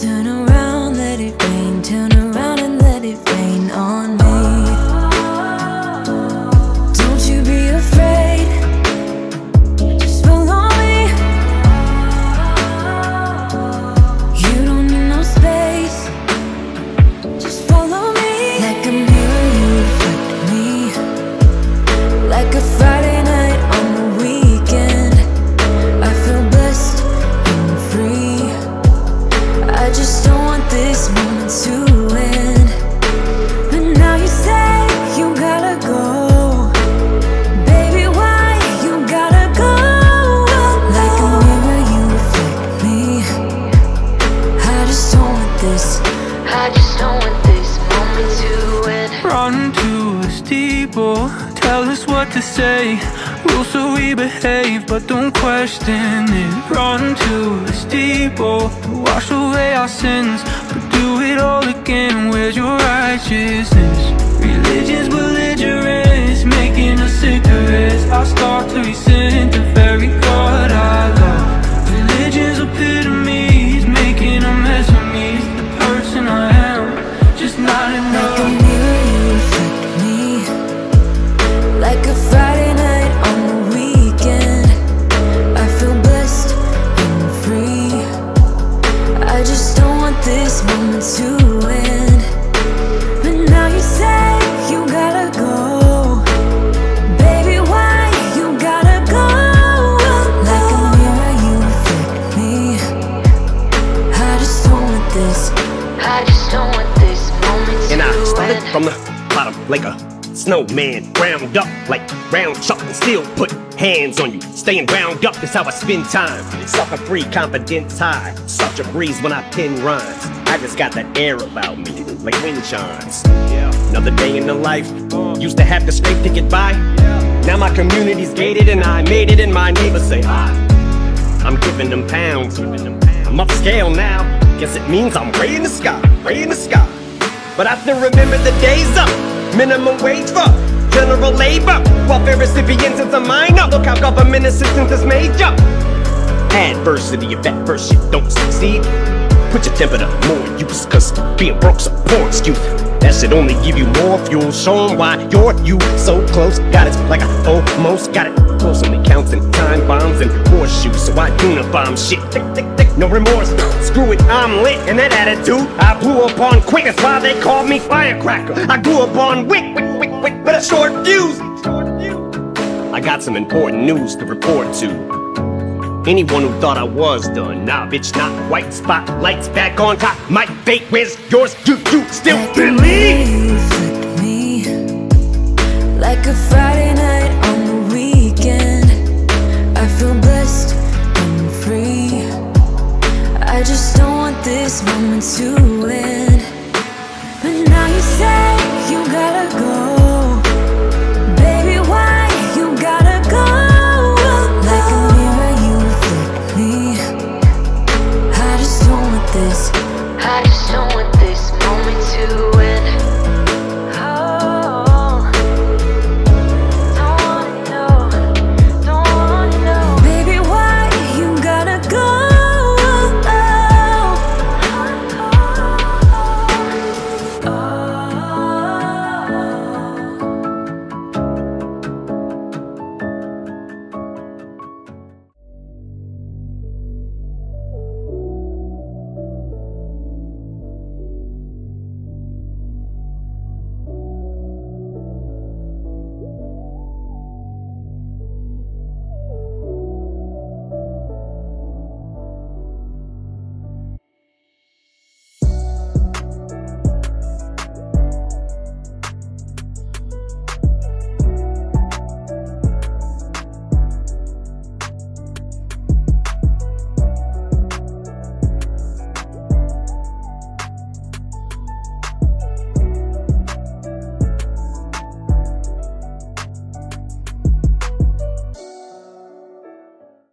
Turn around, let it rain. Turn around and let it rain on me. Don't you be afraid, just follow me. You don't need no space, just follow me. Like a mirror you reflect me, like a Friday night on the weekend. I feel blessed and free. I just don't want this moment to end. But now you say you gotta go. Baby, why you gotta go? Like a mirror you reflect me. I just don't want this, I just don't want this moment to end. Run to a steeple, tell us what to say. Rules so we behave, but don't question it. Run to a steeple to wash away our sins, but do it all again. Where's your righteousness? Religion's belligerence, making us cigarettes. I start to resent the very God I love. Religion's epitome is making a mess of me. The person I am, just not enough. Like a mirror you reflect me, like a Friday night this moment to end. But now you say you gotta go. Baby, why you gotta go? Like a mirror you reflect me. I just don't want this, I just don't want this moment to end. And I started from the bottom like a snowman, round up like round chuck, and still put hands on you. Staying round up is how I spend time. Sucker free, confidence high. Such a breeze when I pen rhymes. I just got that air about me, like wind chimes. Yeah. Another day in the life. Used to have to scrape to get by. Yeah. Now my community's gated and I made it, and my neighbors say hi. I'm giving them pounds. I'm upscale now. Guess it means I'm way in the sky, way in the sky. But I still remember the days up. Minimum wage for general labor, welfare recipients is a minor. Look how government assistance is major. Adversity, if that first shit don't succeed, put your temper to more use, cause being broke's a poor excuse. That should only give you more fuel. Show 'em why you're you so close. Got it like I almost got it. Close only counts in time bombs and horseshoes, so I unibomb shit. Tick, tick, tick, no remorse. Screw it, I'm lit, and that attitude I blew up on quick. That's why they called me Firecracker. I grew up on wick, wick, wick, wick, but a short fuse. I got some important news to report to. Anyone who thought I was done, nah, bitch, not white. Spotlights back on top, my fate, where's yours? Do you still believe? You flick me, like a Friday night on the weekend. I feel blessed and free. I just don't want this moment to end.